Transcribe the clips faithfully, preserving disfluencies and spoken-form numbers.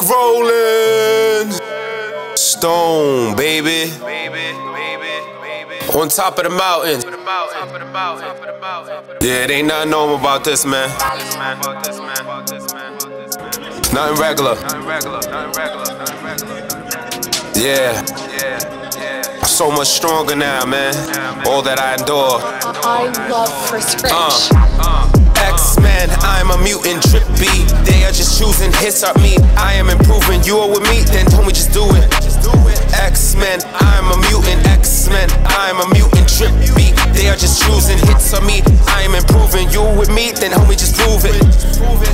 Black Rolling Stone, baby. On top of the mountain. Yeah, it ain't nothing normal about this, man. Nothing regular. Yeah. I'm so much stronger now, man. All that I adore. I love Chris Rich. Uh, uh. X-Men, I'm a mutant, trippy. They are just choosing, hits up me. I am improving, you are with me, then don't we just do it. X-Men, I'm a mutant, X-Men, I'm a mutant, trippy. They are just choosing, hits on me. I am improving, you with me, then homie just prove it.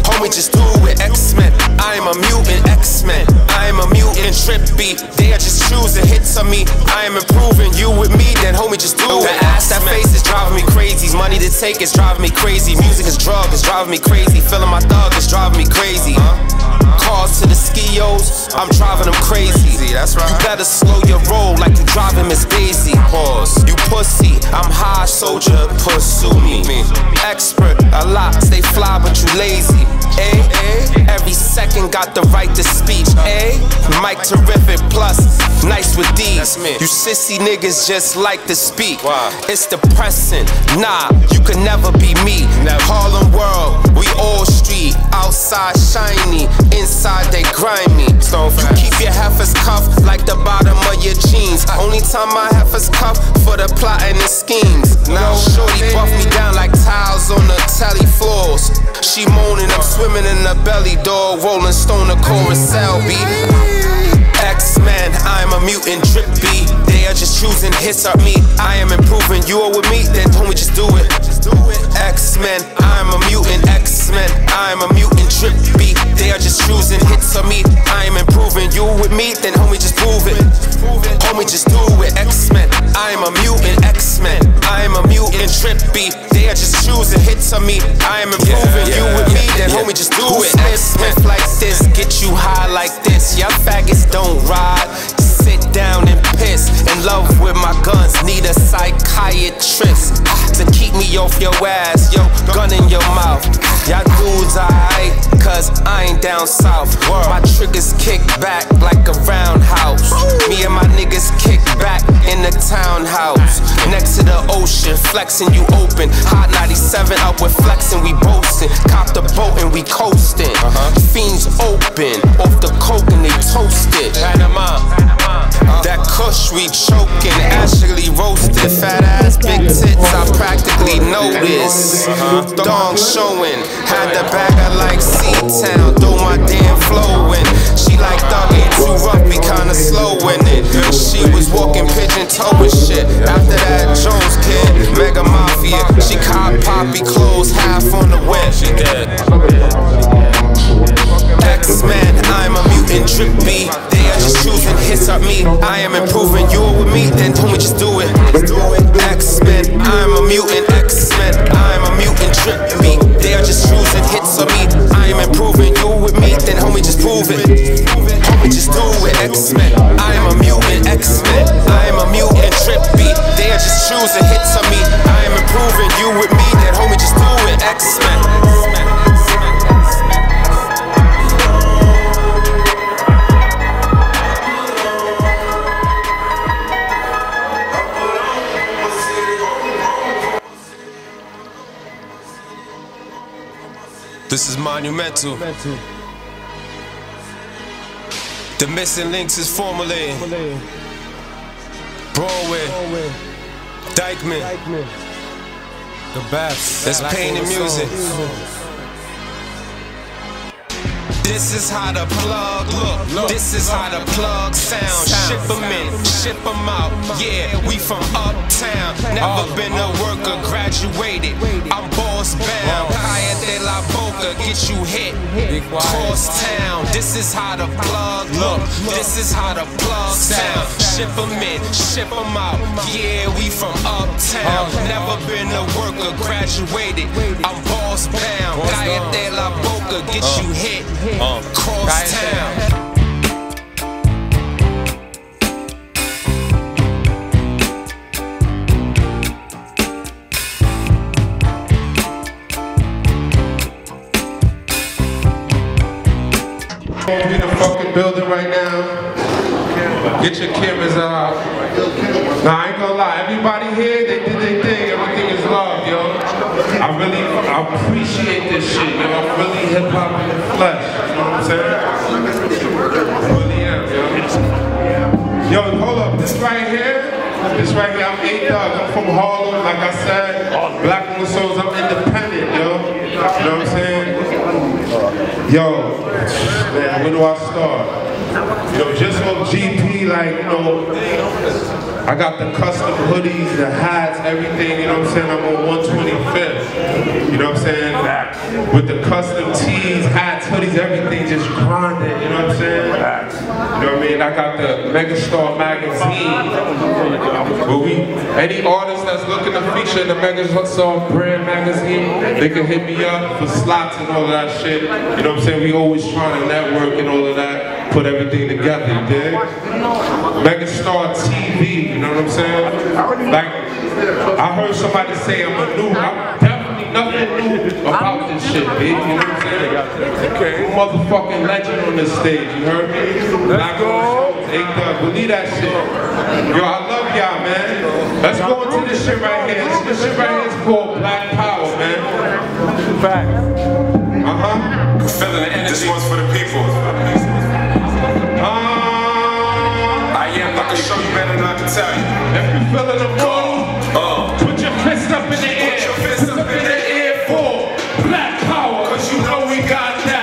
Homie just do it. X-Men, I'm a mutant, X-Men, I'm a mutant, trippy. They are just choosing, hits on me. I am improving, you with me, then homie just do it. The ass, that face is driving me crazy. Money to take is driving me crazy. Music is drug, it's driving me crazy. Feeling my thug is driving me crazy. Cars to the skios, I'm driving them crazy. That's right. You better slow your roll like you driving Miss Daisy. Pause. You pussy, I'm high, soldier, pursue me. Expert, a lot, stay fly but you lazy. Eh? Every second got the right to speech. Eh? Mike terrific, plus nice with D's. You sissy niggas just like to speak. It's depressing. Nah, you could never be me. Harlem world, we all street. Outside shiny, inside they grimy. You keep your heifers cuffed like the bottom of your jeans. Only time my heifers cuffed for the plot and the schemes. Now shorty buff me down like tiles on the tally floors. She moaning, I'm swimming in the belly door. Rolling Stone to Coruscant beat. X-Men, I'm a mutant, trippy. They are just choosing, hits up me. I am improving, you are with me, then don't we just do it. X-Men, I'm a mutant, X-Men, I'm a mutant, trippy. They are just choosing, hits on me. I am improving, you with me, then homie just prove it. Homie just do it. X-Men, I am a mutant, X-Men, I am a mutant, trippy. They are just choosing, hits on me. I am improving, yeah, you with me, then yeah, homie just do it. X-Men like this, get you high like this. Y'all faggots don't ride, sit down and piss. In love with my guns, need a psychiatrist to keep me off your ass, yo, gun in your mouth. Y'all dudes alright, cause I ain't down south. My triggers kick back like a roundhouse. Me and my niggas kick back in the townhouse. Next to the ocean, flexing you open. Hot ninety-seven up with flexing, we boasting. Cop the boat and we coasting. Fiends open, off the coke and they toasted. Panama, uh, that kush we choking, Ashley roasted, fat ass, big tits, I practically noticed. Dong showing, had the bagger like C-Town, throw my damn flowin'. She like thug, ain't too rough, be kinda slow in it. She was walking pigeon toe and shit. After that Jones kid, Mega Mafia, she caught poppy clothes, half on the web. She dead. X-Men, I'm a mutant, trippy. They are just choosing, hits up me. I am improving, you with me, then don't we just do it. X-Men, I'm a mutant, X-Men, I'm a mutant, trippy. They are just choosing, hits on me. I am improving, you with me, then homie just prove it. Homie just do it. X-Men, I am a mutant, X-Men, I am a mutant, trippy. They are just choosing, hits on me. I am improving, you with me, then homie just do it. X-Men. This is monumental. The missing links is formulating. Broadway, Dykeman, the Baps. It's pain and music. This is how the plug look. This is how the plug sound. Ship 'em in, ship 'em out. Yeah, we from uptown. Never been a worker, graduated. I'm boss bound. Calle de la Boca, get you hit. Cross town. This is how the plug look. This is how the plug sound. Ship 'em in, ship 'em out. Yeah, we from uptown. Never been a worker, graduated. I'm boss bound. Calle de la Boca, get you hit. Um, cross town. We're in the fucking building right now. Get your cameras out. Now I ain't gonna lie, everybody here, they did their thing. Everything is love, yo. I really, I appreciate this shit, yo. I'm really hip hop in the flesh. You know what I'm saying? I really am, yo. Yo, hold up, this right here. This right here, I'm A-Thug, I'm from Harlem, like I said, Black Rolling Stones, I'm independent, yo. You know what I'm saying? Yo, man, where do I start? Yo, just on G P, like, you know, I got the custom hoodies, the hats, everything, you know what I'm saying? I'm on one twenty-fifth, you know what I'm saying? With the custom tees, hats, hoodies, everything, just grinding, you know what I'm saying? You know what I mean? I got the Megastar magazine. But we, any artist that's looking to feature in the Megastar Brand magazine, they can hit me up for slots and all of that shit. You know what I'm saying? We always trying to network and all of that, put everything together, you dig? Megastar T V, you know what I'm saying? Like, I heard somebody say I'm a new, I'm definitely nothing new about this shit, bitch, you know what I'm saying? Okay. Motherfucking legend on this stage, you heard me? Let's go. Believe that shit. Yo, I love y'all, man. Let's go into this shit right here. This shit right here is called Black Power, man. Facts. Uh-huh. Feeling the energy. This one's for the people. Uh, I am. I can show you better than I can tell you. If you feeling the roll, uh, put your fist up in the air. Put your fist up in the air for Black Power. Cause you know we got that.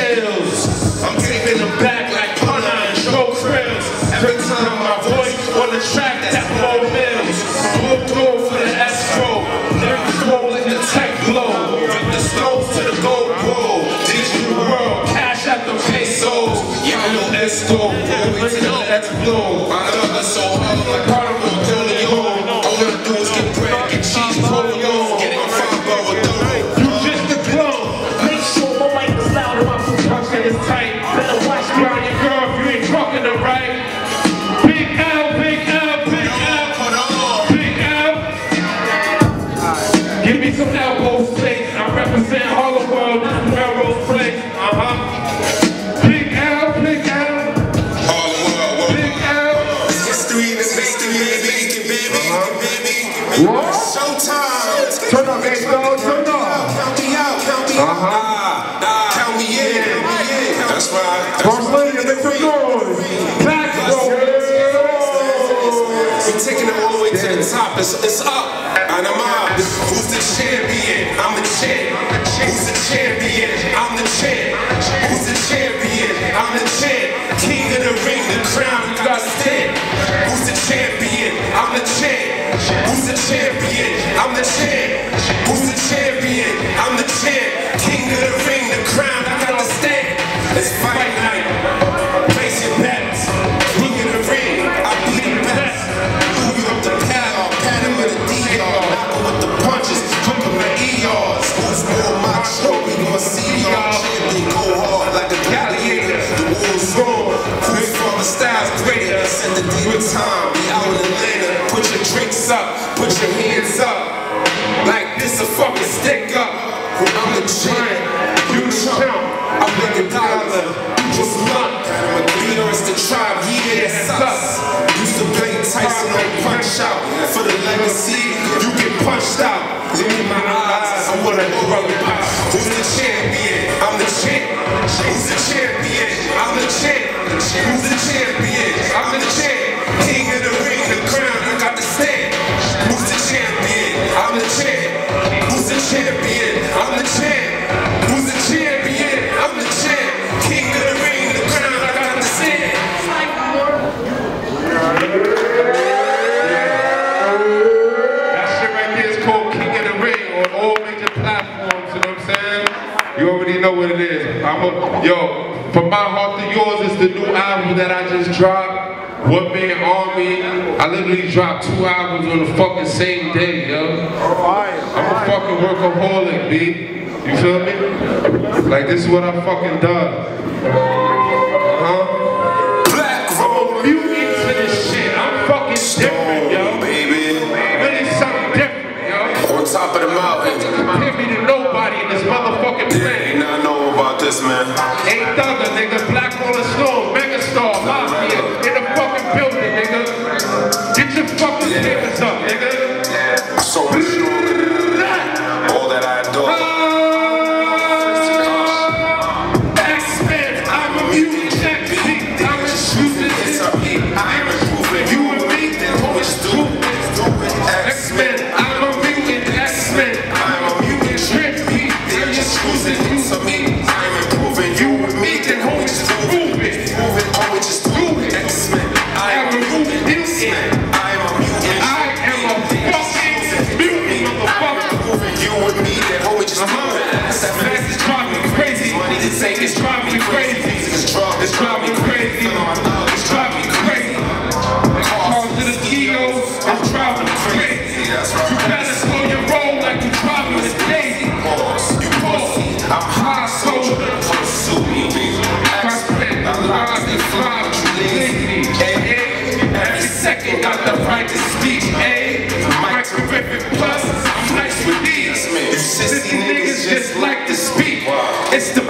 Chills. I'm taking them back like punna and show frills. Every time my voice on the track, that's more mills. Blue gold for the escrow. Lyrics roll in the tech glow. From the stones to the gold roll. Digital world, cash out the pesos. Yeah, I'm no escrow. Always in the escrow. My love is so hard like Carnival D'Oleo. All I do is get bread, get cheese, roll it on. Get it from Burrow Dono. You just the clone. Make sure my mic is loud. It's tight. Better watch me around your girl if you ain't talking to right. Big L, big L, big L, big L. Give me some elbow stakes. I represent Harlem World, this is Melrose Place. Uh huh. Big L, big L. Harlem World, big L. History, this history, baby, baby, baby, baby. Showtime. Turn up, baby, turn up. Count me out, count me out. Uh huh. Count me in. That's right. That's right. Black Power. We're taking it all the way to the top. It's, it's up. And I'm out. Who's the champion? I'm the champ. Who's the champion? I'm the champ. Who's the champion? I'm the champ. King of the ring, the crown, you gotta stand. Who's the champion? I'm the champ. Who's the champion? I'm the champ. Who's the champion? I'm the champ. King of the ring, the crown, you gotta stand. It's fight night, place your bets, look in the ring, I bleed the best. Louis up the paddle, pat him with a D R, knock him with the punches, cook him with E Rs. Who's more macho, we gon' see y'all. They go hard like a gladiator, the war's wrong, quick from a rolling pop. Who's the champion? I'm the champ. Who's the champion? I'm the champ. Who's the champion? I'm the champ. King of the ring, the crown, I got the stand. Who's the champion? I'm the champ. Who's the champion? I'm the champ. Who's the champion? I'm the champ. King of the ring, the crown, I got the stand. That shit right there is called King of the Ring on all major platforms, you know what I'm saying? You already know what it is. I'm a, yo. From My Heart to Yours is the new album that I just dropped, One Man Army. I literally dropped two albums on the fucking same day, yo. Alright. I'm a fucking workaholic, B. You feel me? Like, this is what I fucking done. Uh-huh. Black Roll Music to this shit. I'm fucking different, yo. Baby. Really something different, yo. On top of the mountain. Can't be to nobody in this motherfucking planet. Yeah, this, man. A-Thug, nigga, Black Rolling Stones, Megastar, Mafia, in the fucking building, nigga. Get your fucking papers up, nigga. Yeah, I'm so assured. All that I adore. Uh, X-Men, I'm a mutant champion. I'm a mutant champion. I'm a mutant. You and me, always do it. X-Men, I'm a mutant. X-Men, I'm a mutant champion. They're just choosing you to me. It's driving me crazy. It's driving me crazy. It's driving me crazy. Calling to the T O, I'm driving me crazy. You better slow your roll like you driving with a daisy. You pussy, I'm high soul. Pursue me, I spend my life to fly with dignity. Every second got the right to speak. Ayy, my terrific plus, I'm nice with these. These niggas just like to speak. It's the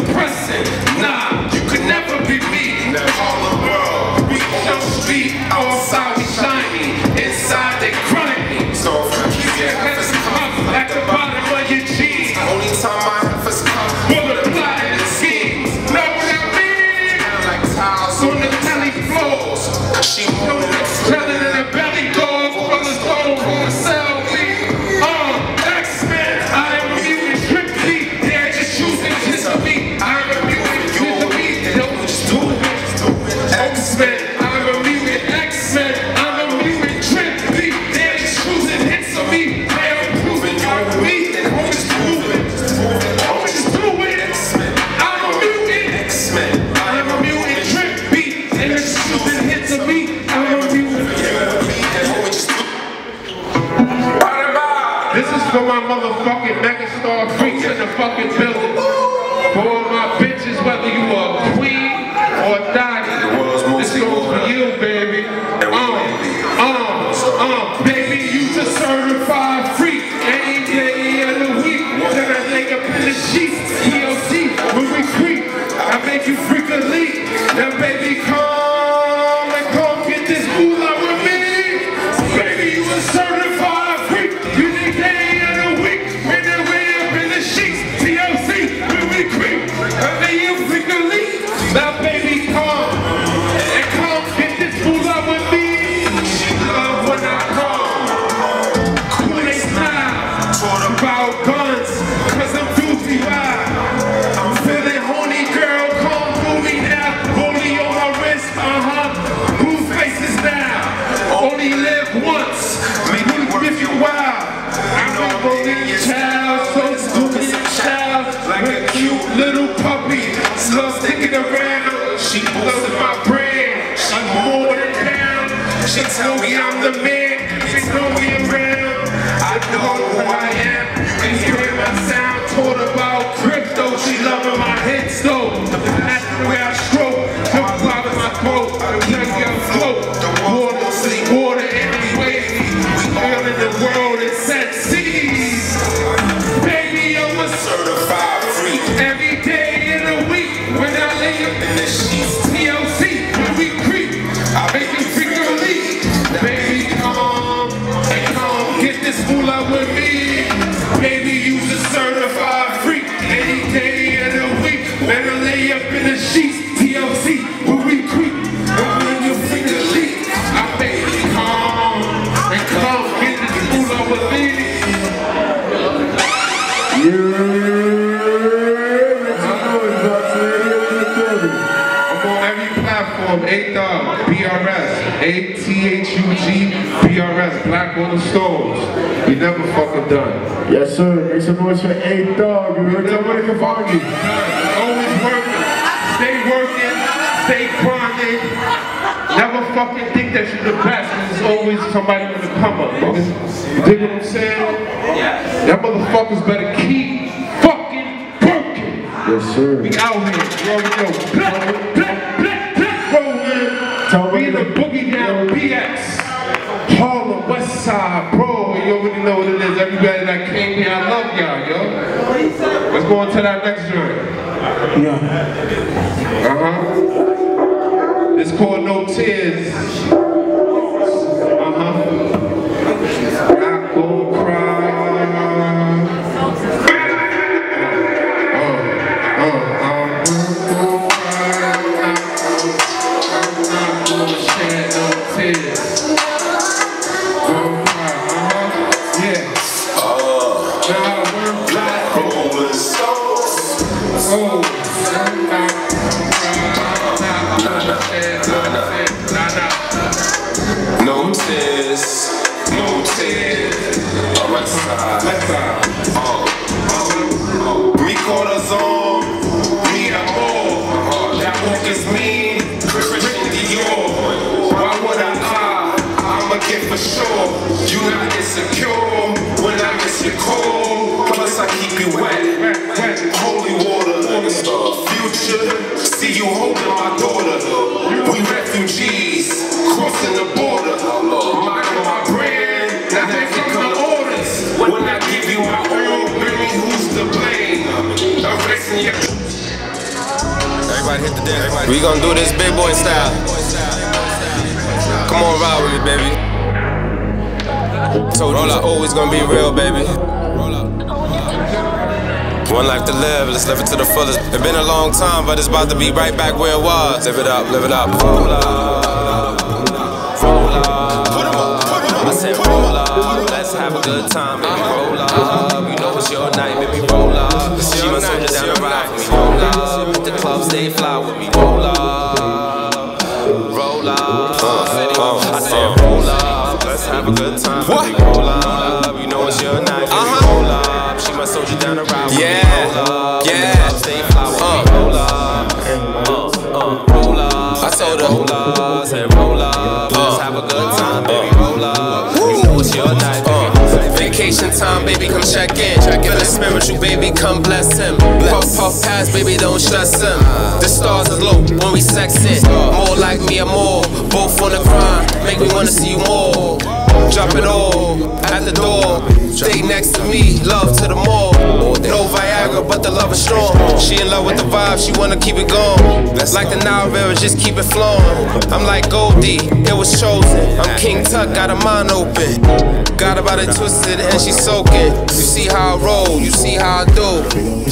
nah, you could never be me. All the world, we on the street, outside we shiny, inside they grimy. So keep your heads up at the bottom of your jeans. Only time my heifers come, we'll apply in the schemes. Know what I mean? Like tiles on the telly floors. She knows it's telling in her belly dog, from the soul, from the cell. For my motherfucking megastar freaks in the fucking building. For all my bitches, whether you are a queen or a daddy, this goes for you, baby. Um, um, um, baby, you a certified freak. Any day of the week, then I lay up in the sheets. T L C, when we creep, I make you freak a leak. Now, baby, come and come get this moolah with me. Baby, you a certified. Now baby, come and come get this fool up with me. She love when I come. When they smile, talk about guns, cause I'm doofy wild. I'm feeling horny, girl, come pull me now. Only on my wrist, uh-huh. Blue faces now. Only live once. Move if you wild. I'm a bully child, so stupid child. Like a cute little puppy. Love sticking around, she loves my brand, she more than down, she tell me I'm the man, she throw me around, I know who I am, you can hear in my sound, taught about crypto, she loving my head though, that's the way I stroke, no cloud in my throat, young girl float, water, sleep, water, every way, we all in the world and set seas, baby I'm a certified freak, every day. In the sheets, T L C, when we creep, I make you freak a leak. Baby, come on. every platform, A-Thug, B R S, A T H U G, B R S, Black Rolling Stones. We never fucking done. Yes, sir. Make some noise for A-Thug. We never fucking done. Always working. Stay working. Stay grinding. Never fucking think that you're the best, because there's always somebody going to come up. You dig what I'm saying? Yes. That motherfuckers better keep fucking working. Yes, sir. We out here. We already know. Bro, you already know what it is. Everybody that came here, I love y'all, yo. Let's go on to that next joint. Uh-huh. It's called No Tears. Uh-huh. Not gonna cry. Oh, oh, oh, I'm not gonna shed no tears. See you holding my daughter. We refugees crossing the border. Minding my brand, now that can come orders. When I give you my own, baby, who's to blame? Erasing your. Everybody hit the dance. We gonna do this big boy style. Come on, ride with me, baby. So roll out, always gonna be real, baby. Roll out. One life to live, let's live it to the fullest. It's been a long time, but it's about to be right back where it was. Live it up, live it up. Roll up, roll up. Put 'em up, put 'em up. I said roll up, let's have a good time, baby. Roll up, you know it's your night, baby. Roll up, she my soldier down the ride with me. Roll up, the club stay fly with me. Roll up, roll up. I said roll up, let's have a good time, baby. Roll up, you know it's your night, baby. Roll up. My soldier down the ride with me. Yeah, yeah. Roll up, roll up. I told her, roll up, said roll up. Let's have a good time, baby. Roll up. You know it's your night, baby. Vacation time, baby, come check in. Feeling spiritual, baby, come bless him. Puff, puff, pass, baby, don't stress him. The stars is low when we sexin'. More like me or more, both on the grind. Make me wanna see you more. Drop it all at the door. Stay next to me, love to the mall. No Viagra, but the love is strong. She in love with the vibe, she wanna keep it going. Like the Nile River, just keep it flowing. I'm like Goldie, it was chosen. I'm King Tut, got her mind open. Got her body twisted and she soaking. You see how I roll, you see how I do.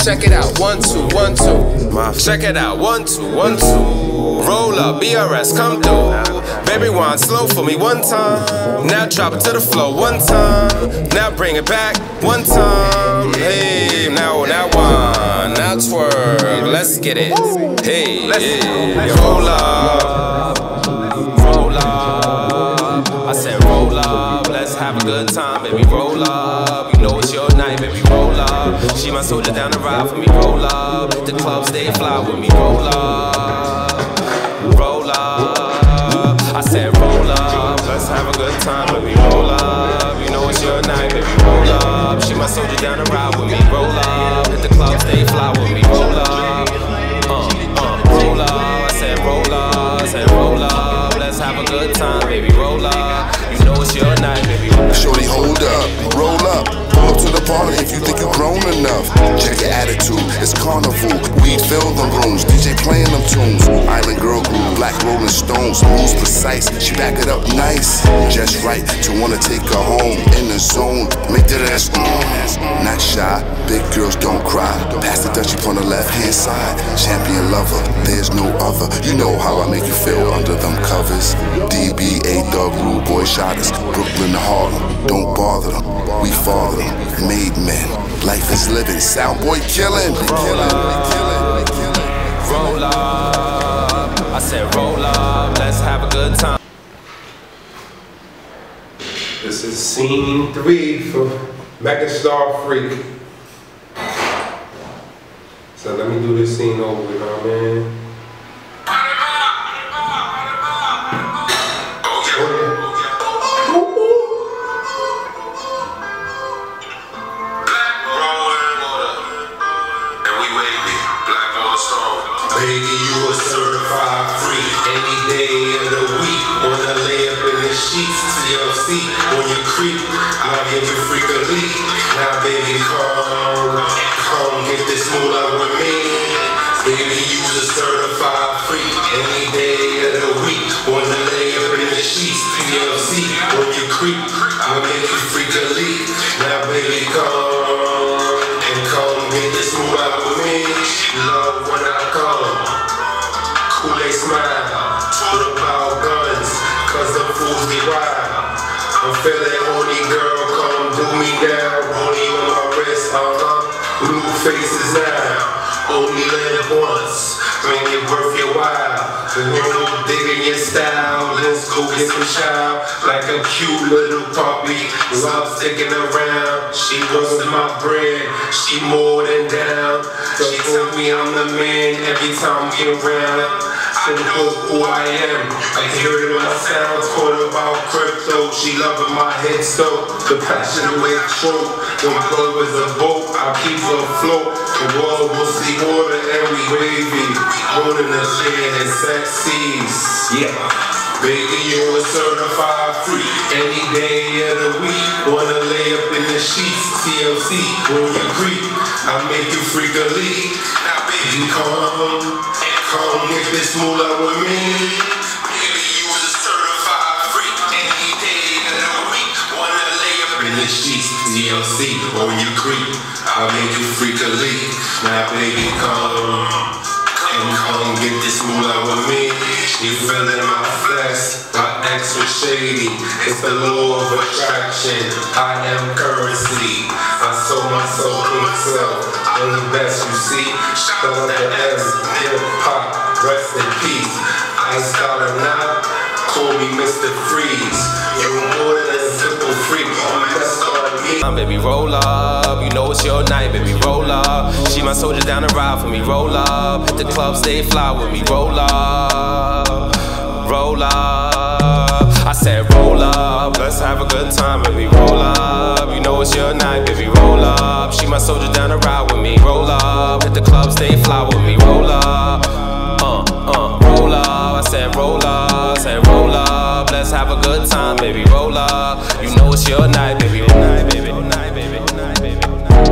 Check it out, one, two, one, two. Check it out, one, two, one, two. Roll up, B R S, come through. Baby, wine slow for me one time. Now drop it to the floor one time. Now bring it back one time. Hey, now now wine, now twerk. Let's get it. Hey, yeah. Roll up, roll up. I said roll up. Let's have a good time, baby. Roll up. You know it's your night, baby. Roll up. She my soldier down the ride for me. Roll up. The club stay fly with me. Roll up, roll up. I said roll up, let's have a good time, baby. Roll up, you know it's your night, baby. Roll up, she my soldier down the ride with me. Roll up, hit the club, stay fly with me. Roll up, uh, uh, roll up. I said roll up, I said roll up, let's have a good time, baby. Roll up, you know it's your night, baby. Shorty, hold up, roll up. Pull up to the party if you think you're grown enough. Check your attitude, it's carnival. We fill the rooms, D J playing them tunes. Island girl group, Black Rolling Stones. Moves precise, she back it up nice. Just right to wanna take her home. In the zone, make that ass mm. Not shy, big girls don't cry. Pass the Dutchie on the left hand side. Champion lover, there's no other. You know how I make you feel under them covers. D B, A-Thug, rude boy shotters. Brooklyn to Harlem, don't bother them. We father them. Made men, life is living, sound boy killing. Roll up, roll up. I said roll up, let's have a good time. This is scene three from Megastar Freak. So let me do this scene over, you know what I mean? Baby, you a certified freak. Any day of the week, wanna lay up in the sheets to your seat when you creep. I'll give you freak a leak. Now, baby, come, come get this moolah with me. Baby, you a certified freak. Any day of the week, wanna lay up in the sheets to your seat when you creep. I'll give you freak a leak. Now, baby, come and come get this moolah with me. Love when I come. Kool-Aid smile, talk about guns, cause the fools be wild. I'm feeling horny, girl, come do me down. Only on my wrist, uh-huh, new faces now. Only live once, make it worth your while. The world digging your style, let's go get some child. Like a cute little puppy, love sticking around. She wants in my bread, she more than down. She tell me I'm the man every time we around. I know who I am, I hear it in my sounds. Caught about crypto, she loving my head so. The passion the way I show, when my love is a boat, I keep her afloat. The world will see water and we wavy, holding the shade and sexies. Yeah, baby, you a certified freak. Any day of the week, wanna lay up in the sheets. T L C, when you creep, I make you freak a leak. Now baby, come, come get this moolah with me. Baby, you a certified freak. Any day of the week, wanna lay up in the sheets. T L C, when you creep, I make you freak a leak. Now baby, come, and come get this moolah with me. You feelin' my flesh, my ex was shady. It's the law of attraction, I am currency. I sold my soul to myself, I'm the best you see. Shout out to X, hip hop, rest in peace. Iced out or not, call me Mister Freeze. You're more than a simple freak, I'm best on me. Come baby, roll up, you know it's your night, baby, roll up. She my soldier down the ride for me, roll up. Hit the club, stay fly with me, roll up. Roll up, I said roll up, let's have a good time, baby, roll up. You know it's your night, baby, roll up. She my soldier down the ride with me, roll up. Hit the club, stay fly with me,